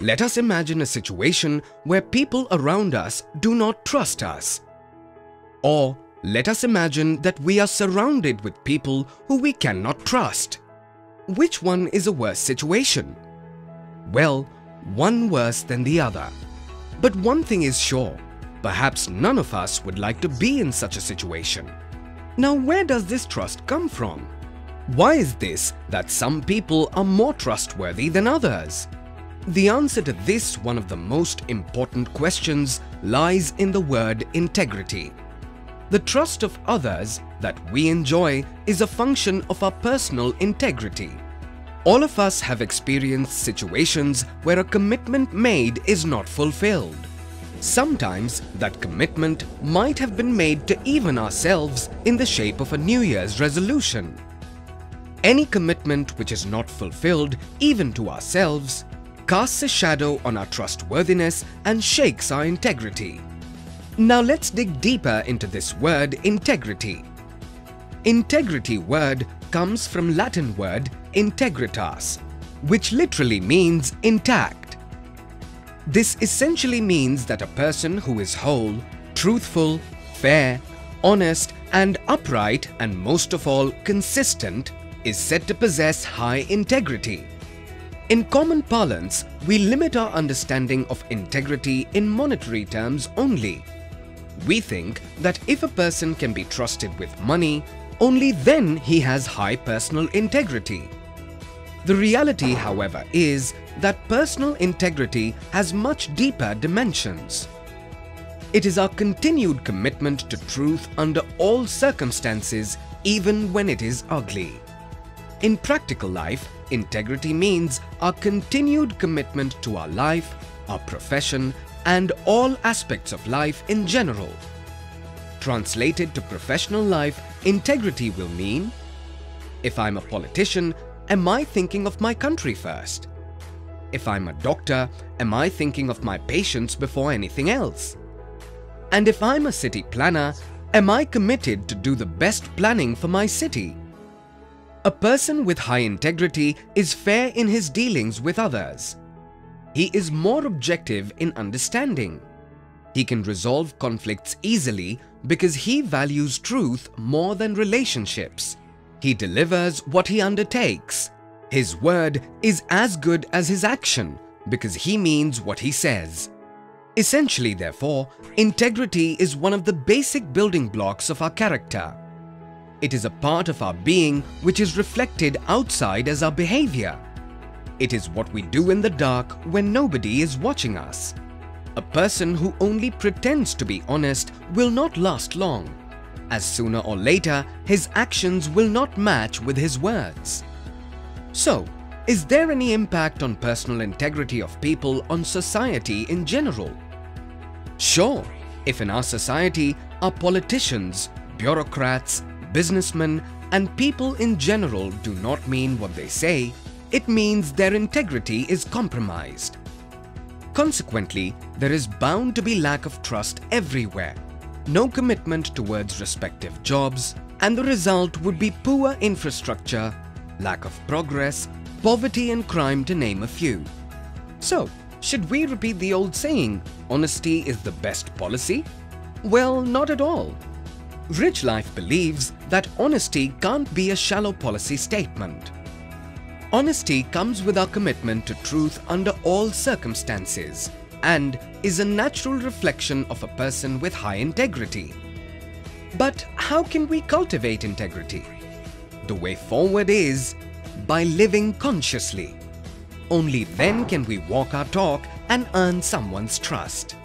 Let us imagine a situation where people around us do not trust us. Or let us imagine that we are surrounded with people who we cannot trust. Which one is a worse situation? Well, one worse than the other. But one thing is sure, perhaps none of us would like to be in such a situation. Now, where does this trust come from? Why is this that some people are more trustworthy than others? The answer to this, one of the most important questions, lies in the word integrity. The trust of others that we enjoy is a function of our personal integrity. All of us have experienced situations where a commitment made is not fulfilled. Sometimes that commitment might have been made to even ourselves in the shape of a New Year's resolution. Any commitment which is not fulfilled, even to ourselves, casts a shadow on our trustworthiness and shakes our integrity. Now let's dig deeper into this word integrity. Integrity word comes from Latin word integritas, which literally means intact. This essentially means that a person who is whole, truthful, fair, honest and upright, and most of all consistent, is said to possess high integrity. In common parlance, we limit our understanding of integrity in monetary terms only. We think that if a person can be trusted with money, only then he has high personal integrity. The reality, however, is that personal integrity has much deeper dimensions. It is our continued commitment to truth under all circumstances, even when it is ugly. In practical life, integrity means our continued commitment to our life, our profession, and all aspects of life in general. Translated to professional life, integrity will mean: if I'm a politician, am I thinking of my country first? If I'm a doctor, am I thinking of my patients before anything else? And if I'm a city planner, am I committed to do the best planning for my city? A person with high integrity is fair in his dealings with others. He is more objective in understanding. He can resolve conflicts easily because he values truth more than relationships. He delivers what he undertakes. His word is as good as his action because he means what he says. Essentially, therefore, integrity is one of the basic building blocks of our character. It is a part of our being which is reflected outside as our behavior. It is what we do in the dark when nobody is watching us. A person who only pretends to be honest will not last long, as sooner or later his actions will not match with his words. So, is there any impact on personal integrity of people on society in general? Sure, if in our society our politicians, bureaucrats, businessmen and people in general do not mean what they say, it means their integrity is compromised. Consequently, there is bound to be lack of trust everywhere, no commitment towards respective jobs, and the result would be poor infrastructure, lack of progress, poverty and crime, to name a few. So, should we repeat the old saying, honesty is the best policy? Well, not at all. Rich Life believes that honesty can't be a shallow policy statement. Honesty comes with our commitment to truth under all circumstances and is a natural reflection of a person with high integrity. But how can we cultivate integrity? The way forward is by living consciously. Only then can we walk our talk and earn someone's trust.